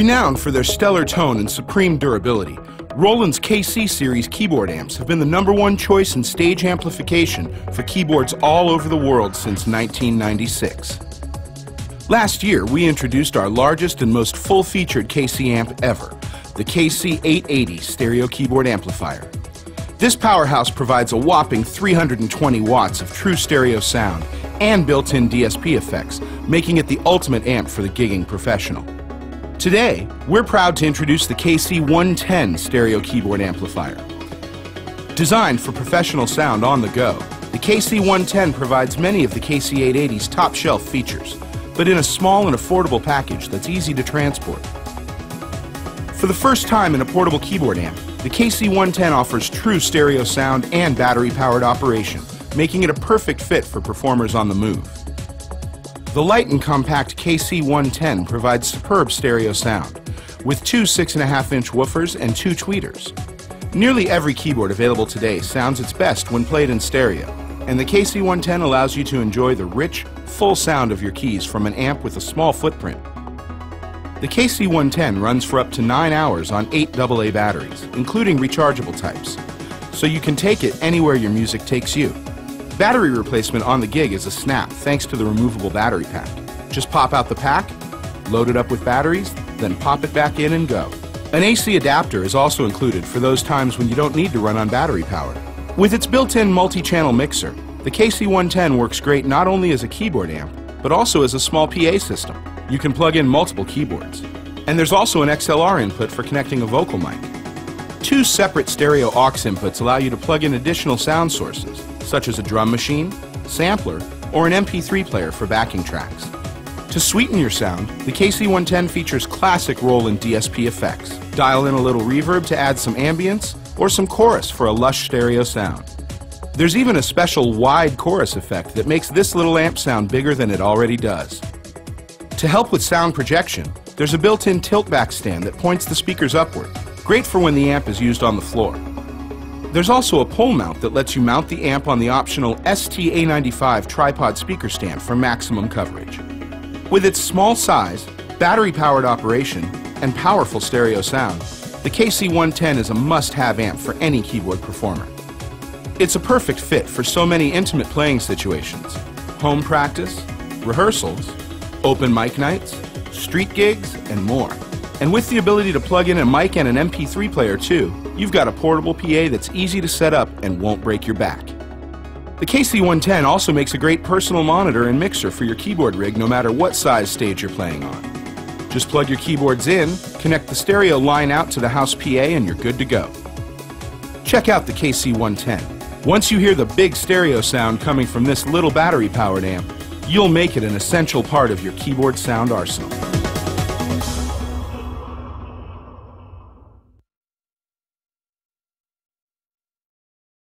Renowned for their stellar tone and supreme durability, Roland's KC Series keyboard amps have been the #1 choice in stage amplification for keyboards all over the world since 1996. Last year, we introduced our largest and most full-featured KC amp ever, the KC 880 stereo keyboard amplifier. This powerhouse provides a whopping 320 watts of true stereo sound and built-in DSP effects, making it the ultimate amp for the gigging professional. Today, we're proud to introduce the KC-110 stereo keyboard amplifier. Designed for professional sound on the go, the KC-110 provides many of the KC-880's top-shelf features, but in a small and affordable package that's easy to transport. For the first time in a portable keyboard amp, the KC-110 offers true stereo sound and battery-powered operation, making it a perfect fit for performers on the move. The light and compact KC-110 provides superb stereo sound, with two 6.5-inch woofers and two tweeters. Nearly every keyboard available today sounds its best when played in stereo, and the KC-110 allows you to enjoy the rich, full sound of your keys from an amp with a small footprint. The KC-110 runs for up to 9 hours on 8 AA batteries, including rechargeable types, so you can take it anywhere your music takes you. Battery replacement on the gig is a snap thanks to the removable battery pack. Just pop out the pack, load it up with batteries, then pop it back in and go. An AC adapter is also included for those times when you don't need to run on battery power. With its built-in multi-channel mixer, the KC-110 works great not only as a keyboard amp, but also as a small PA system. You can plug in multiple keyboards. And there's also an XLR input for connecting a vocal mic. Two separate stereo aux inputs allow you to plug in additional sound sources, such as a drum machine, sampler, or an MP3 player for backing tracks. To sweeten your sound, the KC-110 features classic Roland DSP effects. Dial in a little reverb to add some ambience, or some chorus for a lush stereo sound. There's even a special wide chorus effect that makes this little amp sound bigger than it already does. To help with sound projection, there's a built-in tilt-back stand that points the speakers upward, great for when the amp is used on the floor. There's also a pole mount that lets you mount the amp on the optional ST-A95 tripod speaker stand for maximum coverage. With its small size, battery-powered operation, and powerful stereo sound, the KC-110 is a must-have amp for any keyboard performer. It's a perfect fit for so many intimate playing situations: home practice, rehearsals, open mic nights, street gigs, and more. And with the ability to plug in a mic and an MP3 player too, you've got a portable PA that's easy to set up and won't break your back. The KC-110 also makes a great personal monitor and mixer for your keyboard rig no matter what size stage you're playing on. Just plug your keyboards in, connect the stereo line out to the house PA, and you're good to go. Check out the KC-110. Once you hear the big stereo sound coming from this little battery-powered amp, you'll make it an essential part of your keyboard sound arsenal.